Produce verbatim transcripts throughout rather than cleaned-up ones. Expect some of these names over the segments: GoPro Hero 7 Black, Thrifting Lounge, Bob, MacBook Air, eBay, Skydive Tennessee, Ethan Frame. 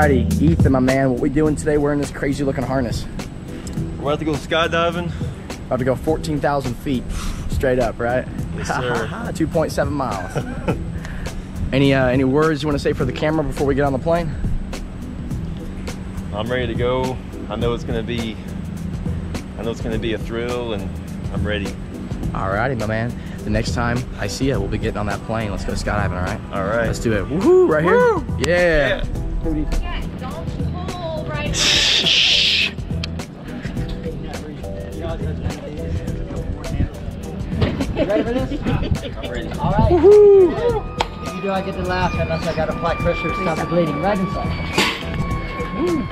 Alrighty, Ethan, my man, what we doing today wearing this crazy looking harness? We're about to go skydiving. About to go fourteen thousand feet straight up, right? Yes, sir. two point seven miles. Any uh, any words you want to say for the camera before we get on the plane? I'm ready to go. I know it's gonna be, I know it's gonna be a thrill, and I'm ready. Alrighty, my man. The next time I see you, we'll be getting on that plane. Let's go skydiving, all right? All right. Let's do it. Woohoo! Right Woo! Here. Yeah. yeah. yeah don't pull right You ready for this? I'm ready. All right. Woohoo! If you do, I get the last unless I got to apply pressure to stop the bleeding right inside. Woo.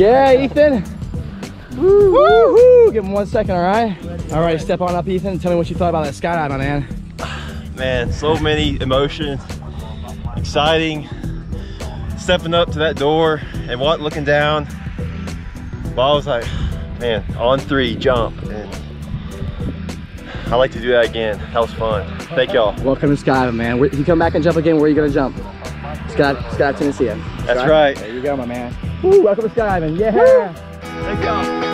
Yeah, Ethan. Woo, woo, woo. Give him one second, all right? All right, step on up, Ethan. Tell me what you thought about that skydive, my man. Man, so many emotions. Exciting. Stepping up to that door and what looking down. Bob was like, man, on three, jump. And I like to do that again. That was fun. Thank y'all. Welcome to Skydive, man. If you come back and jump again, where are you going to jump? Skydive Tennessee. That's right. There you go, my man. Woo, welcome to Skydiving. Yeah. Woo. Thank y'all.